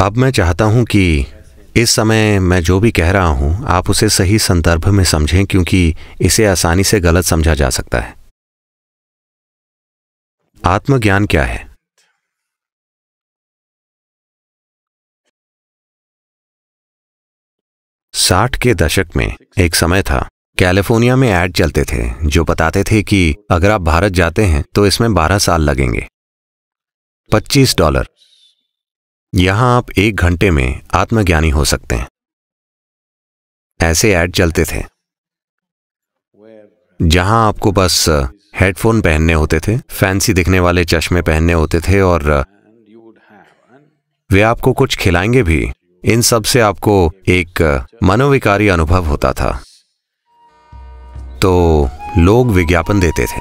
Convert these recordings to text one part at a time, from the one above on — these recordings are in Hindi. अब मैं चाहता हूं कि इस समय मैं जो भी कह रहा हूं आप उसे सही संदर्भ में समझें, क्योंकि इसे आसानी से गलत समझा जा सकता है। आत्मज्ञान क्या है? साठ के दशक में एक समय था, कैलिफोर्निया में ऐड चलते थे जो बताते थे कि अगर आप भारत जाते हैं तो इसमें 12 साल लगेंगे, $25। यहां आप 1 घंटे में आत्मज्ञानी हो सकते हैं। ऐसे ऐड चलते थे जहां आपको बस हेडफोन पहनने होते थे, फैंसी दिखने वाले चश्मे पहनने होते थे, और वे आपको कुछ खिलाएंगे भी। इन सब से आपको एक मनोविकारी अनुभव होता था, तो लोग विज्ञापन देते थे।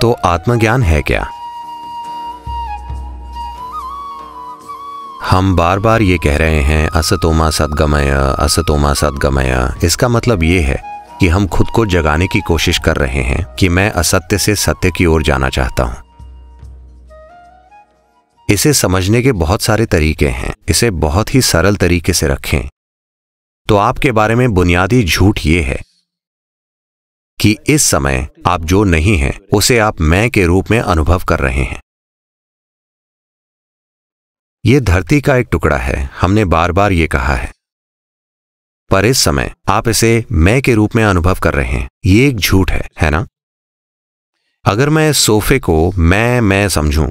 तो आत्मज्ञान है क्या? हम बार बार ये कह रहे हैं असतोमा सद्गमय, असतोमा सद्गमय। इसका मतलब ये है कि हम खुद को जगाने की कोशिश कर रहे हैं कि मैं असत्य से सत्य की ओर जाना चाहता हूं। इसे समझने के बहुत सारे तरीके हैं, इसे बहुत ही सरल तरीके से रखें तो आपके बारे में बुनियादी झूठ ये है कि इस समय आप जो नहीं हैं उसे आप मैं के रूप में अनुभव कर रहे हैं। यह धरती का एक टुकड़ा है, हमने बार बार ये कहा है, पर इस समय आप इसे मैं के रूप में अनुभव कर रहे हैं। ये एक झूठ है ना? अगर मैं इस सोफे को मैं समझूं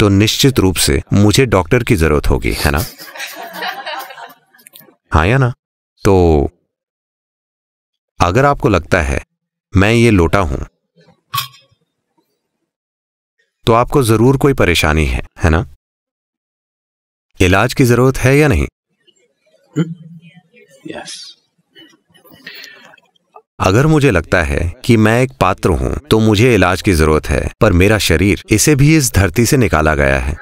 तो निश्चित रूप से मुझे डॉक्टर की जरूरत होगी, है ना? हाँ या ना? तो अगर आपको लगता है मैं ये लोटा हूं तो आपको जरूर कोई परेशानी है ना? इलाज की जरूरत है या नहीं? यस। अगर मुझे लगता है कि मैं एक पात्र हूं तो मुझे इलाज की जरूरत है, पर मेरा शरीर, इसे भी इस धरती से निकाला गया है।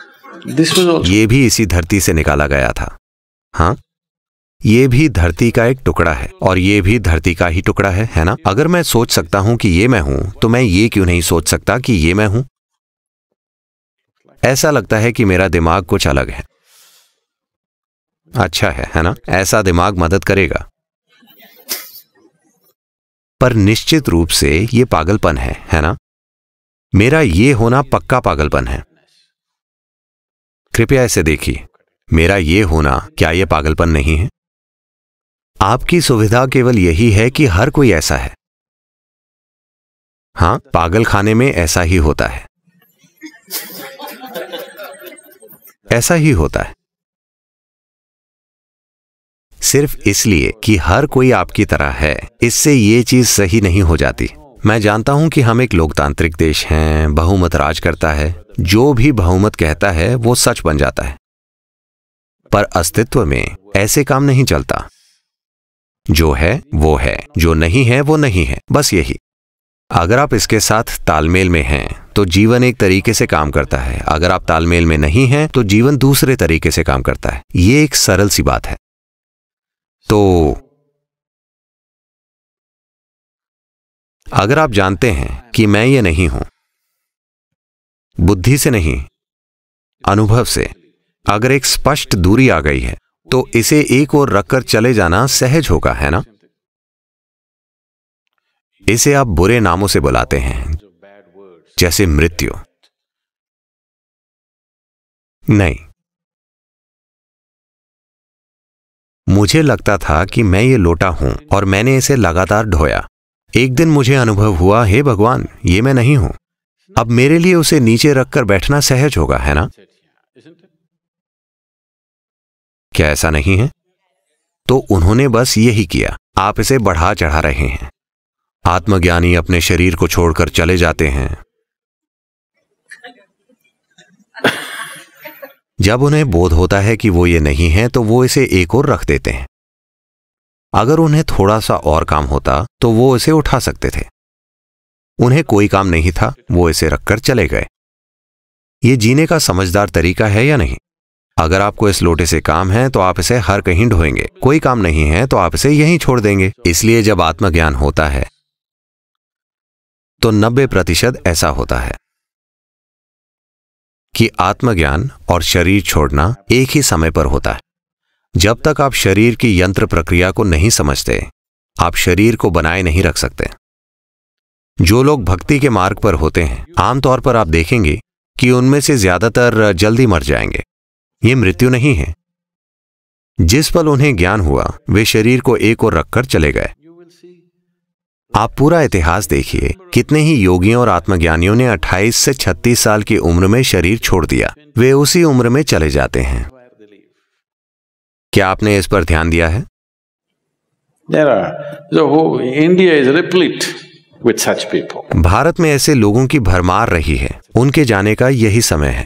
ये भी इसी धरती से निकाला गया था। हाँ, ये भी धरती का एक टुकड़ा है और ये भी धरती का ही टुकड़ा है ना? अगर मैं सोच सकता हूं कि ये मैं हूं तो मैं ये क्यों नहीं सोच सकता कि ये मैं हूं? ऐसा लगता है कि मेरा दिमाग कुछ अलग है। अच्छा है ना? ऐसा दिमाग मदद करेगा, पर निश्चित रूप से ये पागलपन है ना? मेरा ये होना पक्का पागलपन है। कृपया इसे देखिए, मेरा ये होना, क्या ये पागलपन नहीं है? आपकी सुविधा केवल यही है कि हर कोई ऐसा है। हाँ, पागलखाने में ऐसा ही होता है, ऐसा ही होता है, सिर्फ इसलिए कि हर कोई आपकी तरह है। इससे ये चीज सही नहीं हो जाती। मैं जानता हूं कि हम एक लोकतांत्रिक देश हैं, बहुमत राज करता है, जो भी बहुमत कहता है वो सच बन जाता है, पर अस्तित्व में ऐसे काम नहीं चलता। जो है वो है, जो नहीं है वो नहीं है, बस यही। अगर आप इसके साथ तालमेल में हैं तो जीवन एक तरीके से काम करता है, अगर आप तालमेल में नहीं हैं तो जीवन दूसरे तरीके से काम करता है। ये एक सरल सी बात है। तो अगर आप जानते हैं कि मैं ये नहीं हूं, बुद्धि से नहीं, अनुभव से, अगर एक स्पष्ट दूरी आ गई है तो इसे एक ओर रखकर चले जाना सहज होगा, है ना? इसे आप बुरे नामों से बुलाते हैं, जैसे मृत्यु। नहीं, मुझे लगता था कि मैं ये लोटा हूं और मैंने इसे लगातार ढोया। एक दिन मुझे अनुभव हुआ, हे भगवान, ये मैं नहीं हूं। अब मेरे लिए उसे नीचे रखकर बैठना सहज होगा, है ना? क्या ऐसा नहीं है? तो उन्होंने बस यही किया, आप इसे बढ़ा चढ़ा रहे हैं। आत्मज्ञानी अपने शरीर को छोड़कर चले जाते हैं जब उन्हें बोध होता है कि वो ये नहीं है तो वो इसे एक ओर रख देते हैं। अगर उन्हें थोड़ा सा और काम होता तो वो इसे उठा सकते थे। उन्हें कोई काम नहीं था, वो इसे रखकर चले गए। ये जीने का समझदार तरीका है या नहीं? अगर आपको इस लोटे से काम है तो आप इसे हर कहीं ढोएंगे, कोई काम नहीं है तो आप इसे यहीं छोड़ देंगे। इसलिए जब आत्मज्ञान होता है तो 90% ऐसा होता है कि आत्मज्ञान और शरीर छोड़ना एक ही समय पर होता है। जब तक आप शरीर की यंत्र प्रक्रिया को नहीं समझते, आप शरीर को बनाए नहीं रख सकते। जो लोग भक्ति के मार्ग पर होते हैं, आमतौर पर आप देखेंगे कि उनमें से ज्यादातर जल्दी मर जाएंगे। ये मृत्यु नहीं है। जिस पल उन्हें ज्ञान हुआ, वे शरीर को एक ओर रखकर चले गए। आप पूरा इतिहास देखिए, कितने ही योगियों और आत्मज्ञानियों ने 28 से 36 साल की उम्र में शरीर छोड़ दिया। वे उसी उम्र में चले जाते हैं। क्या आपने इस पर ध्यान दिया है? India is replete with such people. Bharat में ऐसे लोगों की भरमार रही है। उनके जाने का यही समय है।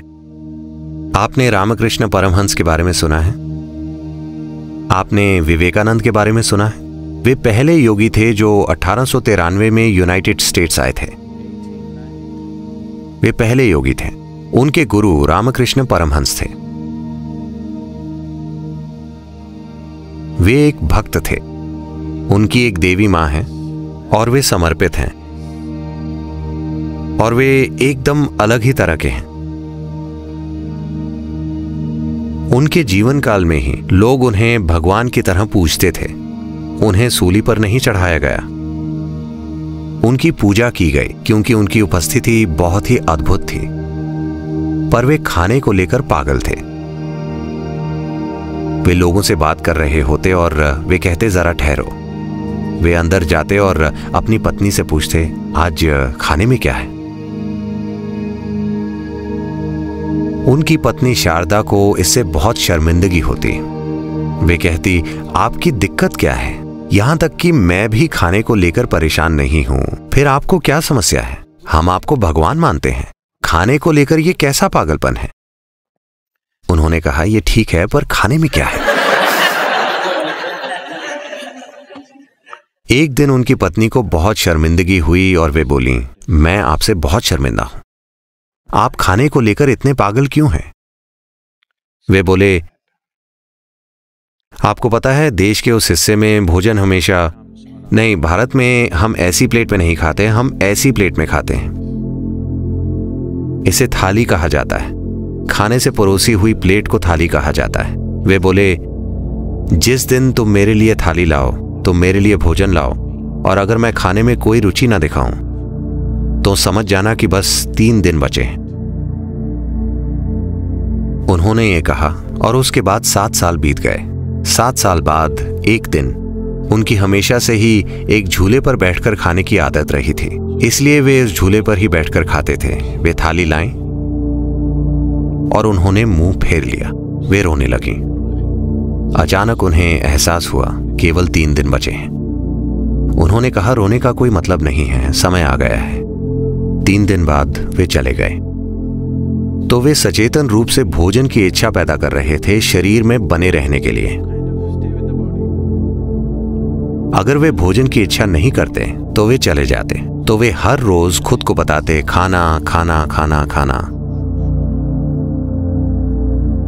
आपने रामकृष्ण परमहंस के बारे में सुना है, आपने विवेकानंद के बारे में सुना है। वे पहले योगी थे जो 1893 में यूनाइटेड स्टेट्स आए थे। वे पहले योगी थे। उनके गुरु रामकृष्ण परमहंस थे। वे एक भक्त थे। उनकी एक देवी मां है और वे समर्पित हैं और वे एकदम अलग ही तरह के हैं। उनके जीवन काल में ही लोग उन्हें भगवान की तरह पूजते थे। उन्हें सूली पर नहीं चढ़ाया गया, उनकी पूजा की गई क्योंकि उनकी उपस्थिति बहुत ही अद्भुत थी। पर वे खाने को लेकर पागल थे। वे लोगों से बात कर रहे होते और वे कहते, जरा ठहरो। वे अंदर जाते और अपनी पत्नी से पूछते, आज खाने में क्या है? उनकी पत्नी शारदा को इससे बहुत शर्मिंदगी होती। वे कहती, आपकी दिक्कत क्या है? यहां तक कि मैं भी खाने को लेकर परेशान नहीं हूं, फिर आपको क्या समस्या है? हम आपको भगवान मानते हैं। खाने को लेकर यह कैसा पागलपन है? उन्होंने कहा, यह ठीक है, पर खाने में क्या है? एक दिन उनकी पत्नी को बहुत शर्मिंदगी हुई और वे बोली, मैं आपसे बहुत शर्मिंदा हूं। आप खाने को लेकर इतने पागल क्यों हैं? वे बोले, आपको पता है, देश के उस हिस्से में भोजन हमेशा नहीं, भारत में हम ऐसी प्लेट में नहीं खाते, हम ऐसी प्लेट में खाते हैं। इसे थाली कहा जाता है। खाने से परोसी हुई प्लेट को थाली कहा जाता है। वे बोले, जिस दिन तुम मेरे लिए थाली लाओ, तुम मेरे लिए भोजन लाओ, और अगर मैं खाने में कोई रुचि ना दिखाऊं तो समझ जाना कि बस 3 दिन बचे हैं। उन्होंने ये कहा और उसके बाद 7 साल बीत गए। 7 साल बाद एक दिन, उनकी हमेशा से ही एक झूले पर बैठकर खाने की आदत रही थी, इसलिए वे इस झूले पर ही बैठकर खाते थे। वे थाली लाए और उन्होंने मुंह फेर लिया। वे रोने लगी। अचानक उन्हें एहसास हुआ, केवल 3 दिन बचे हैं। उन्होंने कहा, रोने का कोई मतलब नहीं है, समय आ गया है। 3 दिन बाद वे चले गए। तो वे सचेतन रूप से भोजन की इच्छा पैदा कर रहे थे, शरीर में बने रहने के लिए। अगर वे भोजन की इच्छा नहीं करते तो वे चले जाते। तो वे हर रोज खुद को बताते, खाना खाना खाना खाना।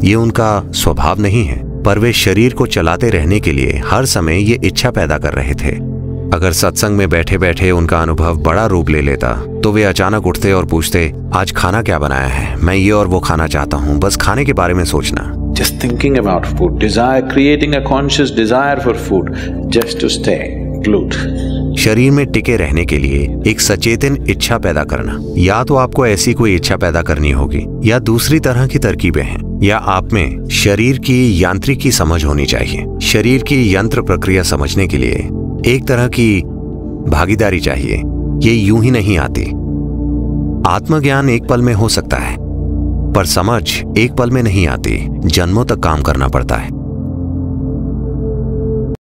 ये उनका स्वभाव नहीं है, पर वे शरीर को चलाते रहने के लिए हर समय ये इच्छा पैदा कर रहे थे। अगर सत्संग में बैठे बैठे उनका अनुभव बड़ा रूप ले लेता तो वे अचानक उठते और पूछते, आज खाना क्या बनाया है? मैं ये और वो खाना चाहता हूँ। बस खाने के बारे में सोचना। Just thinking about food, desire, creating a conscious desire for food, just to stay glued. शरीर में टिके रहने के लिए एक सचेतन इच्छा पैदा करना। या तो आपको ऐसी कोई इच्छा पैदा करनी होगी या दूसरी तरह की तरकीबें हैं, या आप में शरीर की यांत्रिकी समझ होनी चाहिए। शरीर की यंत्र प्रक्रिया समझने के लिए एक तरह की भागीदारी चाहिए। ये यूं ही नहीं आती। आत्मज्ञान एक पल में हो सकता है, पर समझ एक पल में नहीं आती। जन्मों तक काम करना पड़ता है।